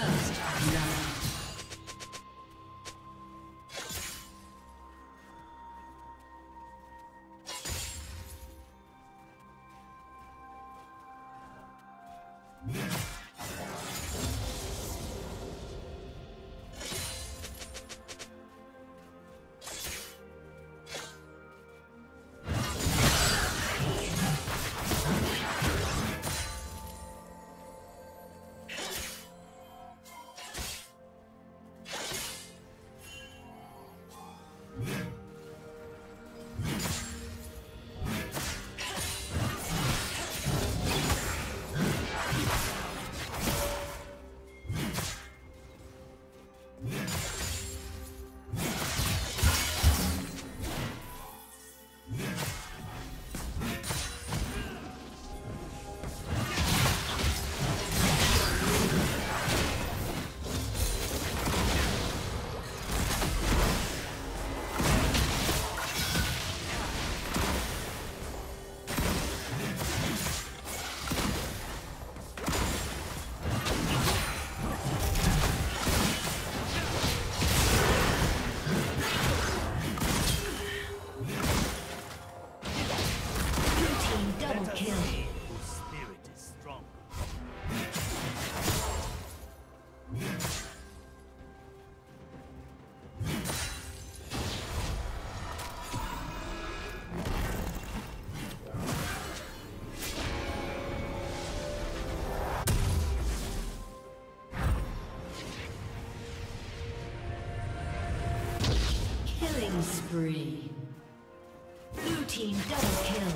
First love. Spree. Blue team double kill.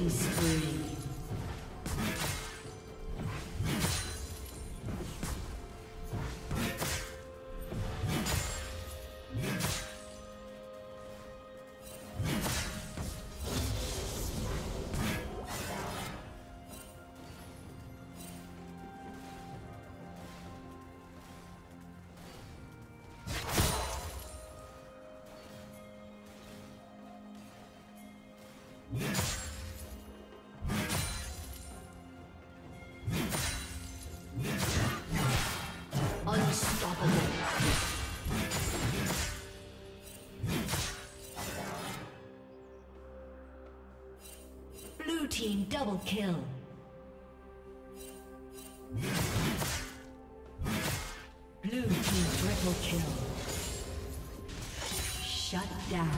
Killing spree. Team double kill. Blue team triple kill. Shut down.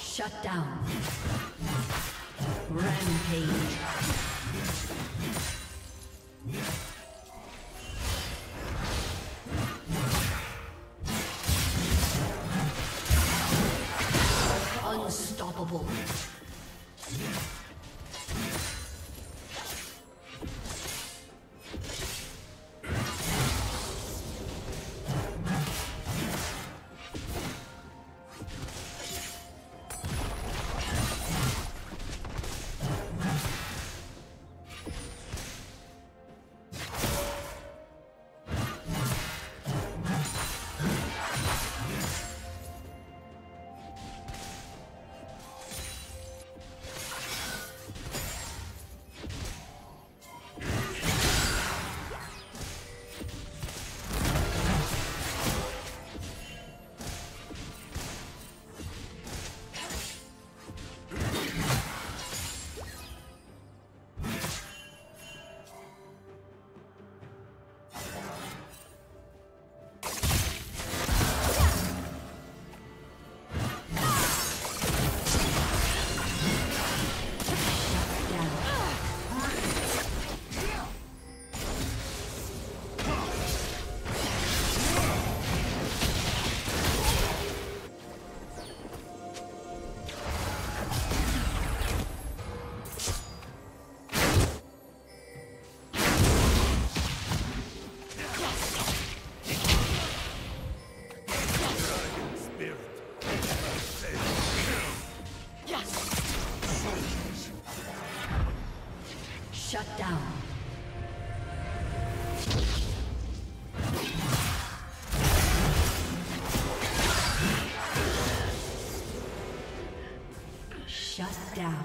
Shut down. Rampage. Shut down. Shut down.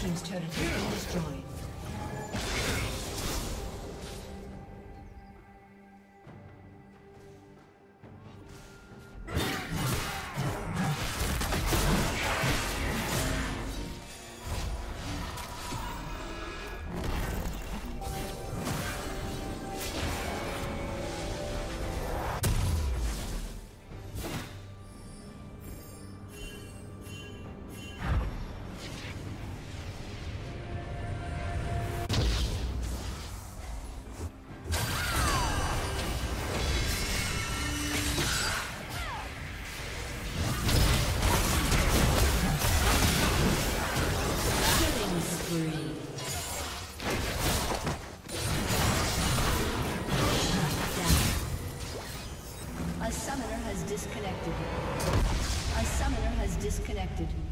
Team's turret has been destroyed. Disconnected. A summoner has disconnected.